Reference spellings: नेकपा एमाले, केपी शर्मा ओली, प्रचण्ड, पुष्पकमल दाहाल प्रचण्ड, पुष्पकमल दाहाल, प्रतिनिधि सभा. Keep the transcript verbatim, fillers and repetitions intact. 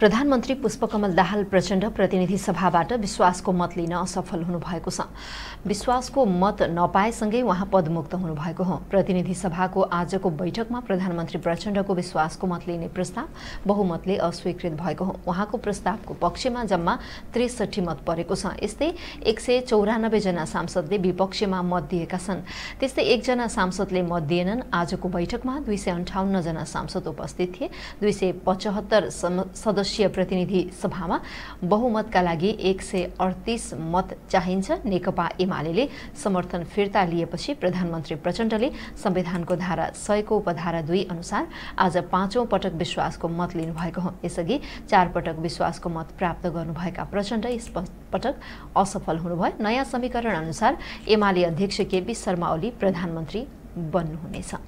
प्रधानमन्त्री पुष्पकमल दाहाल प्रचण्ड प्रतिनिधि सभाबाट विश्वासको मत लिन असफल हुनुभएको छ। विश्वासको मत नपाएसँगै उहाँ पदमुक्त हुनुभएको हो। प्रतिनिधि सभाको आजको बैठकमा प्रधानमन्त्री प्रचण्डको विश्वासको मत लिने प्रस्ताव बहुमतले अस्वीकृत भएको हो। उहाँको प्रस्तावको पक्षमा जम्मा त्रिसठी मत परेको छ। यस्तै एक सय चौरानब्बे जना सांसदले विपक्षमा मत दिएका छन्। त्यस्तै एक जना सांसदले मत दिएनन्। आजको बैठकमा दुई सय अन्ठाउन्न जना सांसद उपस्थित थिए। दुई सय पचहत्तर सदस्य प्रतिनिधि सभामा बहुमतका लागि एक सय अडतीस मत चाहिन्छ। नेकपा एमालेले समर्थन फिर्ता लिएपछि प्रधानमन्त्री प्रचण्डले संविधानको धारा सय को उपधारा दुई अनुसार आज पाँचौं पटक विश्वासको मत लिनु भएको हो। यसअघि चार पटक विश्वासको मत प्राप्त गर्नुभएका प्रचण्ड यस पटक असफल हुनुभयो। नयाँ समीकरण अनुसार एमाले अध्यक्ष केपी शर्मा ओली प्रधानमन्त्री बन्नुहुनेछ।